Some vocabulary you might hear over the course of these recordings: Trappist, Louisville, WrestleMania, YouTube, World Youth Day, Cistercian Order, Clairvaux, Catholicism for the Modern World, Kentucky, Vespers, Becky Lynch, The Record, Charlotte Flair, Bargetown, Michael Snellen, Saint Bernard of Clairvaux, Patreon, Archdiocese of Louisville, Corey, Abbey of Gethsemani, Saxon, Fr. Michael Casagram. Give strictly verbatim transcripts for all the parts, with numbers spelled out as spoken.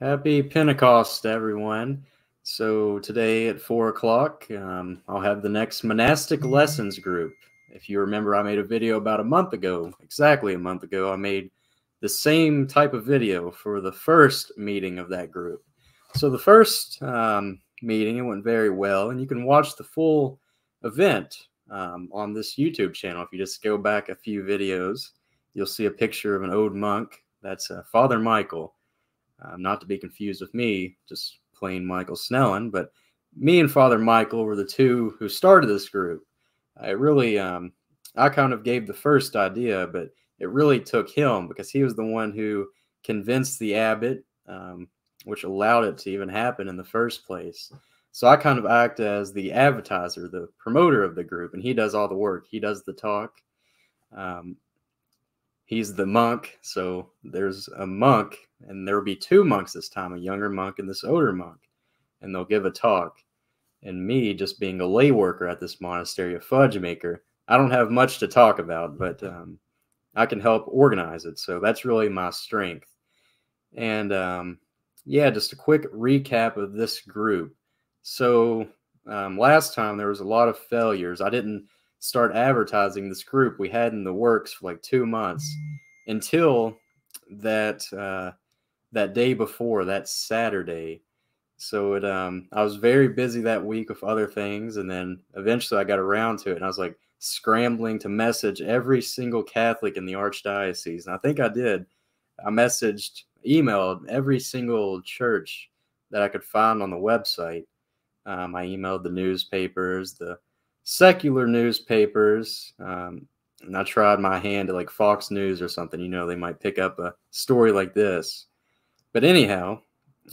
Happy Pentecost, everyone. So today at four o'clock, um, I'll have the next monastic lessons group. If you remember, I made a video about a month ago, exactly a month ago. I made the same type of video for the first meeting of that group. So the first um, meeting, it went very well, and you can watch the full event um, on this YouTube channel. If you just go back a few videos, you'll see a picture of an old monk. That's uh, Father Michael, um, not to be confused with me, just plain Michael Snellen. But me and Father Michael were the two who started this group. I really, um, I kind of gave the first idea, but it really took him because he was the one who convinced the abbot, um, which allowed it to even happen in the first place. So I kind of act as the advertiser, the promoter of the group, and he does all the work. He does the talk. Um, he's the monk. So there's a monk, and there will be two monks this time, a younger monk and this older monk, and they'll give a talk. And me, just being a lay worker at this monastery, a fudge maker, I don't have much to talk about, but um, I can help organize it. So that's really my strength. And um, yeah, just a quick recap of this group. So um, last time there was a lot of failures. I didn't start advertising this group. We had in the works for like two months until that uh, that day before, that Saturday. So it, um, I was very busy that week with other things, and then eventually I got around to it, and I was like scrambling to message every single Catholic in the Archdiocese, and I think I did. I messaged, emailed every single church that I could find on the website. Um, I emailed the newspapers, the secular newspapers, um, and I tried my hand at like Fox News or something. You know, they might pick up a story like this. But anyhow,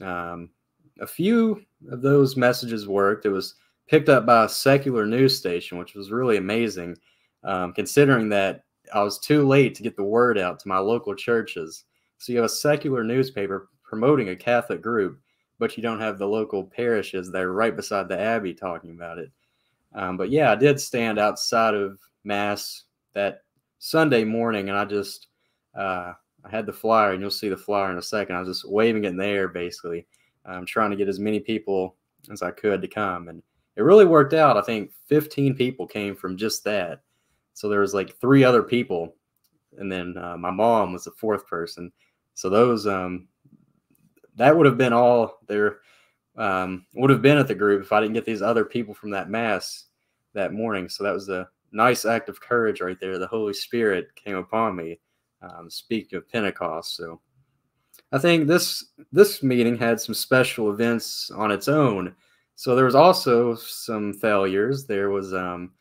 um, a few of those messages worked. It was picked up by a secular news station, which was really amazing, um, considering that I was too late to get the word out to my local churches. So you have a secular newspaper promoting a Catholic group, but you don't have the local parishes that are right beside the abbey talking about it. Um, but yeah, I did stand outside of Mass that Sunday morning, and I just uh, I had the flyer, and you'll see the flyer in a second. I was just waving it in the air, basically. I'm trying to get as many people as I could to come. And it really worked out. I think fifteen people came from just that. So there was like three other people. And then uh, my mom was the fourth person. So those, um, that would have been all there um, would have been at the group if I didn't get these other people from that Mass that morning. So that was a nice act of courage right there. The Holy Spirit came upon me, um, speaking of Pentecost. So I think this this meeting had some special events on its own. So there was also some failures. There was, um,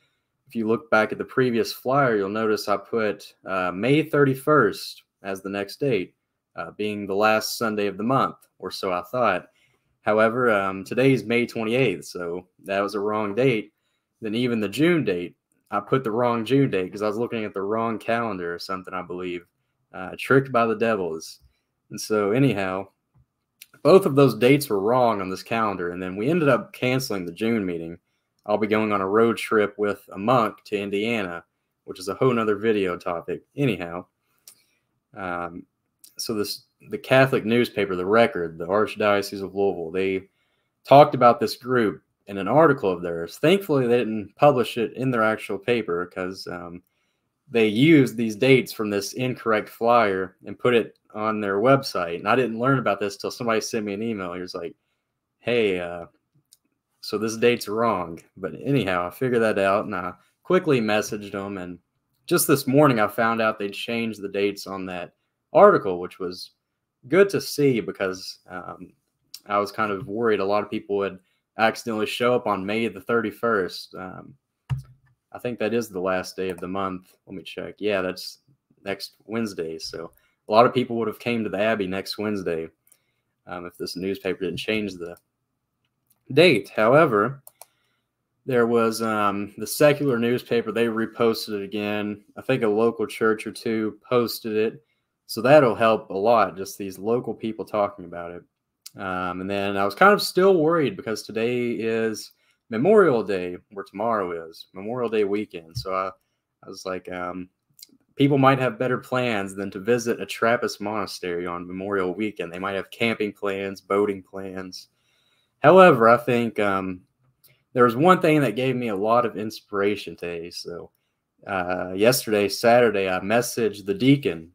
if you look back at the previous flyer, you'll notice I put uh, May thirty-first as the next date, uh, being the last Sunday of the month, or so I thought. However, um, today's May twenty-eighth, so that was a wrong date. Then even the June date, I put the wrong June date because I was looking at the wrong calendar or something, I believe, uh, tricked by the devils. And so anyhow, both of those dates were wrong on this calendar. And then we ended up canceling the June meeting. I'll be going on a road trip with a monk to Indiana, which is a whole nother video topic. Anyhow, um, so this the Catholic newspaper, The Record, the Archdiocese of Louisville, they talked about this group in an article of theirs. Thankfully, they didn't publish it in their actual paper because um, they used these dates from this incorrect flyer and put it on their website. And I didn't learn about this till somebody sent me an email. He was like, hey, uh, so this date's wrong. But anyhow, I figured that out, and I quickly messaged them. And just this morning, I found out they'd changed the dates on that article, which was good to see because um, I was kind of worried a lot of people would accidentally show up on May the thirty-first. Um, I think that is the last day of the month. Let me check. Yeah, that's next Wednesday. So a lot of people would have came to the Abbey next Wednesday um, if this newspaper didn't change the date. However, there was um, the secular newspaper. They reposted it again. I think a local church or two posted it. So that'll help a lot, just these local people talking about it. Um, and then I was kind of still worried because today is Memorial Day, where tomorrow is Memorial Day weekend. So I, I was like, um, people might have better plans than to visit a Trappist monastery on Memorial Weekend. They might have camping plans, boating plans. However, I think um, there was one thing that gave me a lot of inspiration today. So uh, yesterday, Saturday, I messaged the deacon.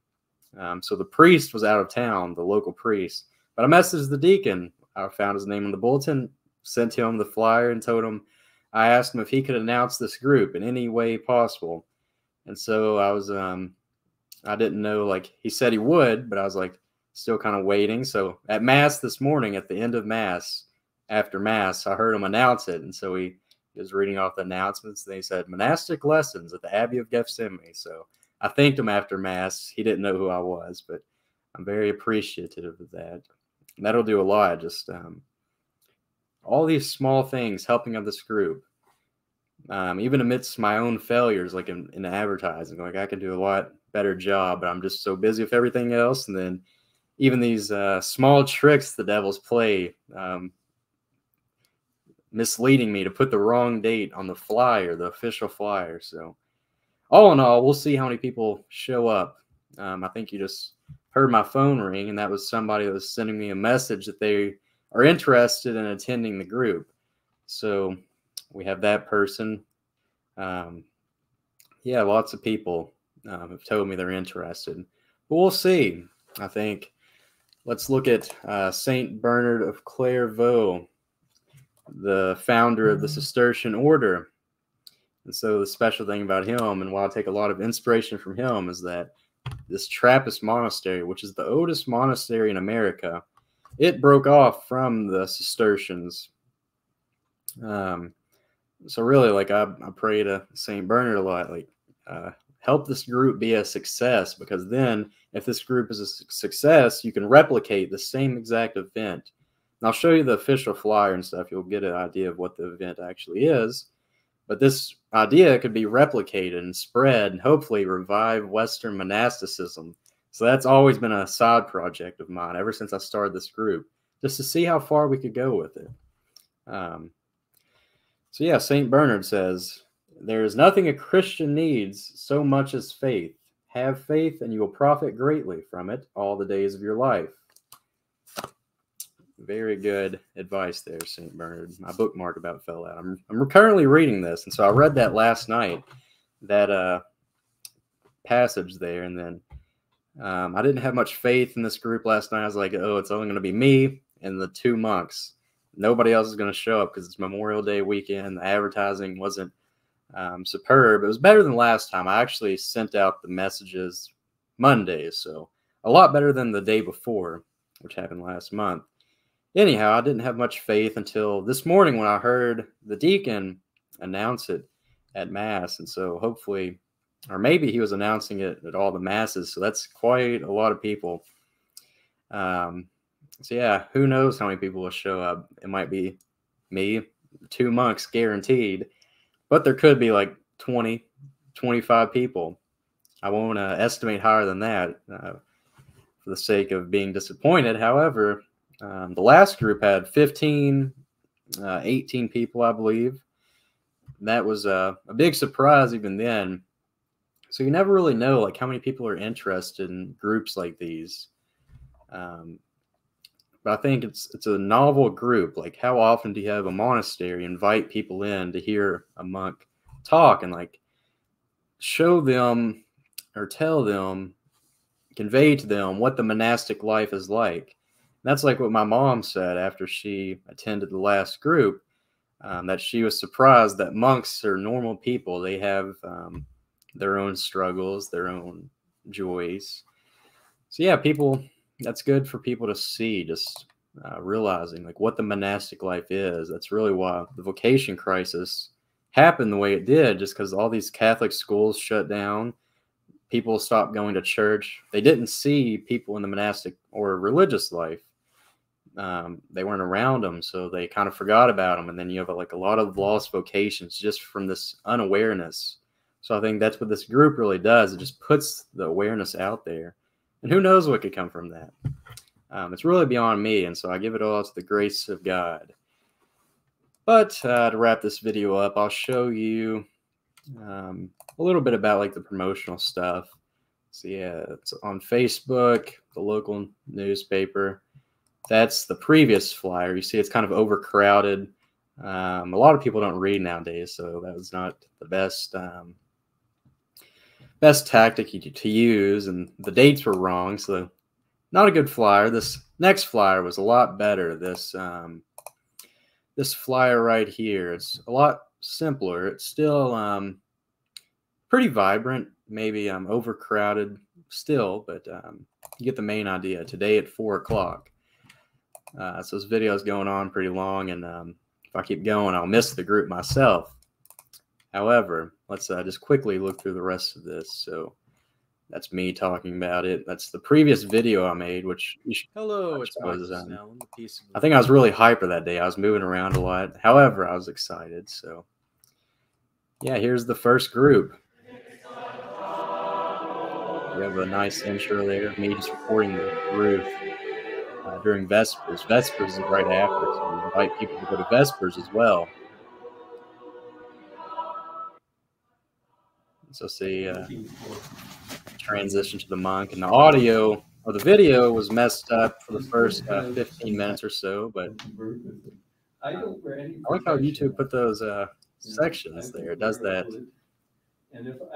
Um, so the priest was out of town, the local priest. But I messaged the deacon. I found his name in the bulletin, sent him the flyer, and told him, I asked him if he could announce this group in any way possible. And so I was, um, I didn't know, like, he said he would, but I was, like, still kind of waiting. So at Mass this morning, at the end of Mass, after Mass, I heard him announce it. And so he, he was reading off the announcements. They said, monastic lessons at the Abbey of Gethsemani. So I thanked him after Mass. He didn't know who I was, but I'm very appreciative of that. And that'll do a lot. Just um, all these small things helping of this group. Um, even amidst my own failures, like in, in advertising, like I can do a lot better job, but I'm just so busy with everything else. And then even these uh, small tricks the devils play, um, misleading me to put the wrong date on the flyer, the official flyer. So all in all, we'll see how many people show up. Um, I think you just heard my phone ring, and that was somebody that was sending me a message that they are interested in attending the group. So we have that person. Um, yeah, lots of people um, have told me they're interested. But we'll see. I think let's look at uh, Saint Bernard of Clairvaux, the founder of the Cistercian Order. And so the special thing about him, and why I take a lot of inspiration from him, is that this Trappist monastery, which is the oldest monastery in America, it broke off from the Cistercians. Um, so really, like, I, I pray to Saint Bernard a lot, like, uh, help this group be a success, because then if this group is a success, you can replicate the same exact event. And I'll show you the official flyer and stuff. You'll get an idea of what the event actually is. But this idea could be replicated and spread and hopefully revive Western monasticism. So that's always been a side project of mine ever since I started this group, just to see how far we could go with it. Um, so yeah, Saint Bernard says, there is nothing a Christian needs so much as faith. Have faith and you will profit greatly from it all the days of your life. Very good advice there, Saint Bernard. My bookmark about fell out. I'm, I'm currently reading this, and so I read that last night, that uh, passage there, and then um, I didn't have much faith in this group last night. I was like, oh, it's only going to be me and the two monks. Nobody else is going to show up because it's Memorial Day weekend. The advertising wasn't um, superb. It was better than last time. I actually sent out the messages Monday, so a lot better than the day before, which happened last month. Anyhow, I didn't have much faith until this morning when I heard the deacon announce it at Mass. And so hopefully, or maybe he was announcing it at all the Masses. So that's quite a lot of people. Um, so yeah, who knows how many people will show up. It might be me, two monks guaranteed. But there could be like twenty, twenty-five people. I won't uh, estimate higher than that uh, for the sake of being disappointed. However, Um, the last group had fifteen, eighteen people, I believe. That was uh, a big surprise even then. So you never really know, like, how many people are interested in groups like these. Um, but I think it's it's a novel group. Like, how often do you have a monastery invite people in to hear a monk talk and, like, show them or tell them, convey to them what the monastic life is like? That's like what my mom said after she attended the last group, um, that she was surprised that monks are normal people. They have um, their own struggles, their own joys. So yeah, people, that's good for people to see, just uh, realizing, like, what the monastic life is. That's really why the vocation crisis happened the way it did, just because all these Catholic schools shut down. People stopped going to church. They didn't see people in the monastic or religious life. Um, they weren't around them, so they kind of forgot about them. And then you have, like, a lot of lost vocations just from this unawareness. So I think that's what this group really does. It just puts the awareness out there. And who knows what could come from that. Um, it's really beyond me, and so I give it all to the grace of God. But uh, to wrap this video up, I'll show you um, a little bit about, like, the promotional stuff. So yeah, it's on Facebook, the local newspaper. That's the previous flyer. You see it's kind of overcrowded. Um, a lot of people don't read nowadays, so that was not the best um, best tactic to use. And the dates were wrong, so not a good flyer. This next flyer was a lot better. This um, this flyer right here, it's a lot simpler. It's still um, pretty vibrant. Maybe I'm um, overcrowded still, but um, you get the main idea. Today at four o'clock. Uh, so this video is going on pretty long, and um, if I keep going, I'll miss the group myself. However, let's uh, just quickly look through the rest of this. So that's me talking about it. That's the previous video I made, which you should hello, it's was, um, Snellen, the piece of I think I was really hyper that day. I was moving around a lot. However, I was excited. So yeah, here's the first group. We have a nice intro there, me just recording the roof uh, during Vespers. Vespers is right after, so we invite people to go to Vespers as well. So see, uh, transition to the monk, and the audio or the video was messed up for the first uh, fifteen minutes or so, but uh, I like how YouTube put those uh, sections there. It does that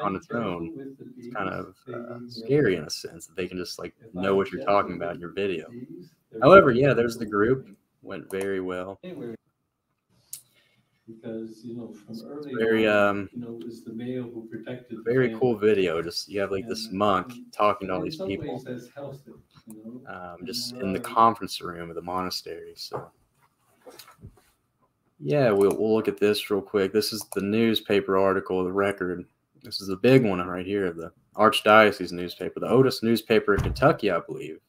on its own. It's kind of uh, scary in a sense that they can just like know what you're talking about in your video. However, yeah, there's the group. Went very well. Because you know, from early very um, you know, it was the male who protected. Very cool video. Just you have like this monk talking to all these people, um, just in the conference room of the monastery. So, yeah, we'll we'll look at this real quick. This is the newspaper article, The Record. This is a big one right here, the Archdiocese newspaper, the oldest newspaper in Kentucky, I believe,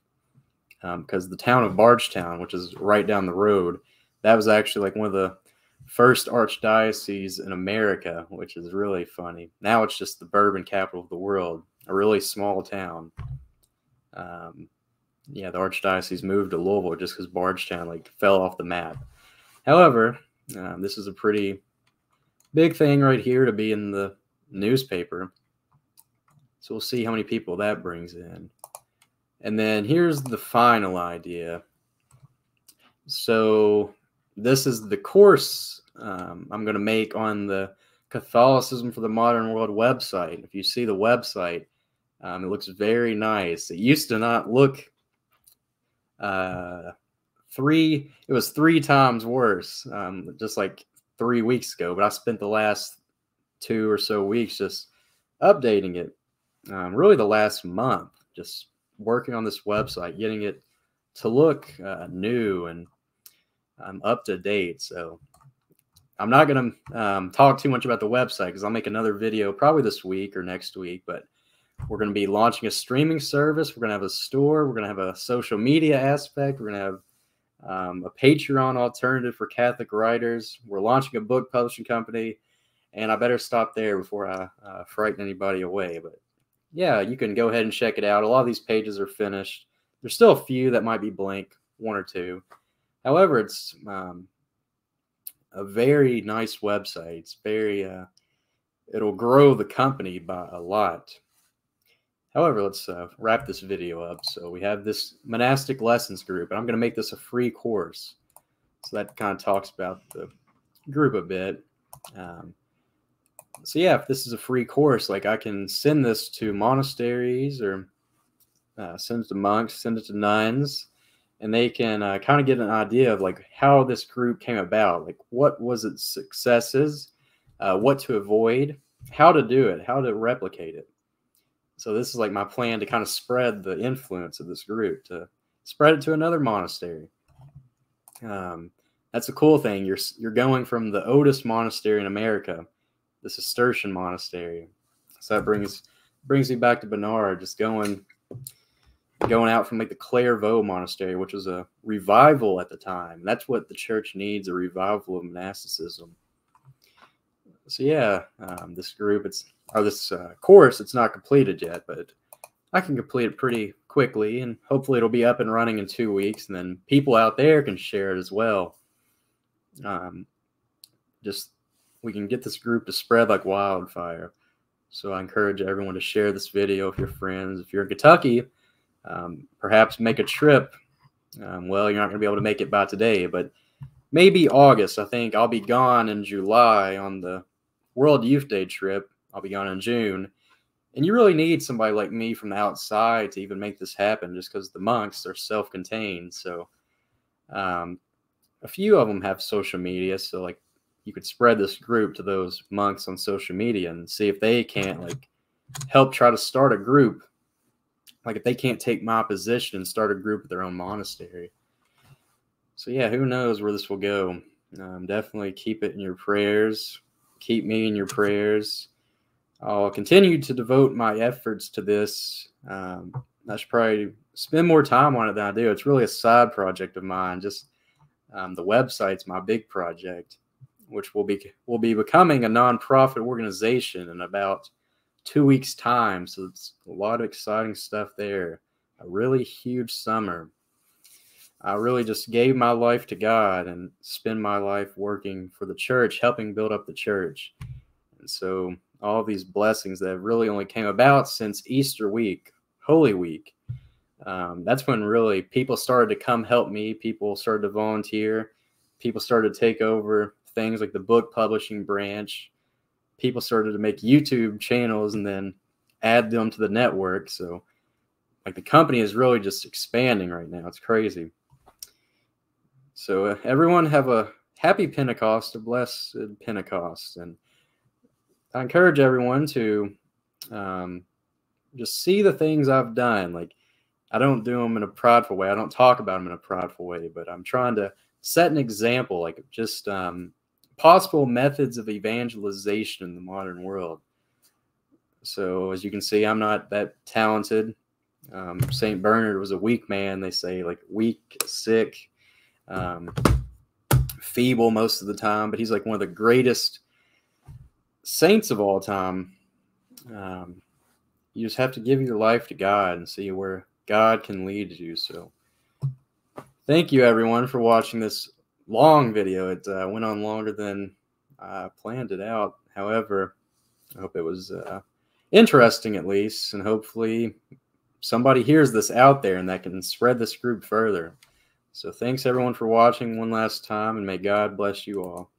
um, because the town of Bargetown, which is right down the road, that was actually like one of the first archdiocese in America, which is really funny. Now it's just the bourbon capital of the world, a really small town. Um, yeah, the archdiocese moved to Louisville just because Bargetown like fell off the map. However, uh, this is a pretty big thing right here to be in the newspaper. So we'll see how many people that brings in. And then here's the final idea. So this is the course um, I'm going to make on the Catholicism for the Modern World website. If you see the website, um, it looks very nice. It used to not look uh, three. It was three times worse, um, just like three weeks ago. But I spent the last two or so weeks just updating it, um, really the last month, just working on this website, getting it to look uh, new and I'm up to date, so I'm not going to um, talk too much about the website because I'll make another video probably this week or next week, but we're going to be launching a streaming service. We're going to have a store. We're going to have a social media aspect. We're going to have um, a Patreon alternative for Catholic writers. We're launching a book publishing company, and I better stop there before I uh, frighten anybody away. But yeah, you can go ahead and check it out. A lot of these pages are finished. There's still a few that might be blank, one or two. However, it's um, a very nice website. It's very, uh, it'll grow the company by a lot. However, let's uh, wrap this video up. So we have this monastic lessons group, and I'm going to make this a free course. So that kind of talks about the group a bit. Um, so yeah, if this is a free course, like I can send this to monasteries or uh, send it to monks, send it to nuns. And they can uh, kind of get an idea of like how this group came about, like what was its successes, uh, what to avoid, how to do it, how to replicate it. So this is like my plan to kind of spread the influence of this group, to spread it to another monastery. Um, that's a cool thing. You're, you're going from the oldest monastery in America, the Cistercian monastery. So that brings, brings me back to Bernard, just going... going out from like the Clairvaux monastery, which was a revival at the time. That's what the church needs, a revival of monasticism. So yeah, um, this group, it's or this uh, course, it's not completed yet, but I can complete it pretty quickly, and hopefully it'll be up and running in two weeks, and then people out there can share it as well. Um, just we can get this group to spread like wildfire. So I encourage everyone to share this video with your friends. If you're in Kentucky, um, perhaps make a trip. Um, well, you're not going to be able to make it by today, but maybe August. I think I'll be gone in July on the World Youth Day trip. I'll be gone in June. And you really need somebody like me from the outside to even make this happen, just because the monks are self-contained. So um, a few of them have social media. So like you could spread this group to those monks on social media and see if they can't like help try to start a group. Like if they can't take my position and start a group at their own monastery. So yeah, who knows where this will go. Um, definitely keep it in your prayers. Keep me in your prayers. I'll continue to devote my efforts to this. Um, I should probably spend more time on it than I do. It's really a side project of mine. Just um, the website's my big project, which will be will be becoming a nonprofit organization in about two weeks' time. So it's a lot of exciting stuff there. A really huge summer. I really just gave my life to God and spend my life working for the church, helping build up the church. And so all these blessings that really only came about since Easter week, Holy Week. Um, that's when really people started to come help me. People started to volunteer. People started to take over things like the book publishing branch. People started to make YouTube channels and then add them to the network. So like the company is really just expanding right now. It's crazy. So uh, everyone have a happy Pentecost, a blessed Pentecost. And I encourage everyone to um, just see the things I've done. Like, I don't do them in a prideful way. I don't talk about them in a prideful way, but I'm trying to set an example, like just um, possible methods of evangelization in the modern world. So as you can see, I'm not that talented. Um, Saint Bernard was a weak man. They say like weak, sick, um, feeble most of the time, but he's like one of the greatest saints of all time. Um, you just have to give your life to God and see where God can lead you. So thank you everyone for watching this long video. It uh, went on longer than I planned it out. However, I hope it was uh, interesting at least, and hopefully somebody hears this out there and that can spread this group further. So thanks everyone for watching one last time, and may God bless you all.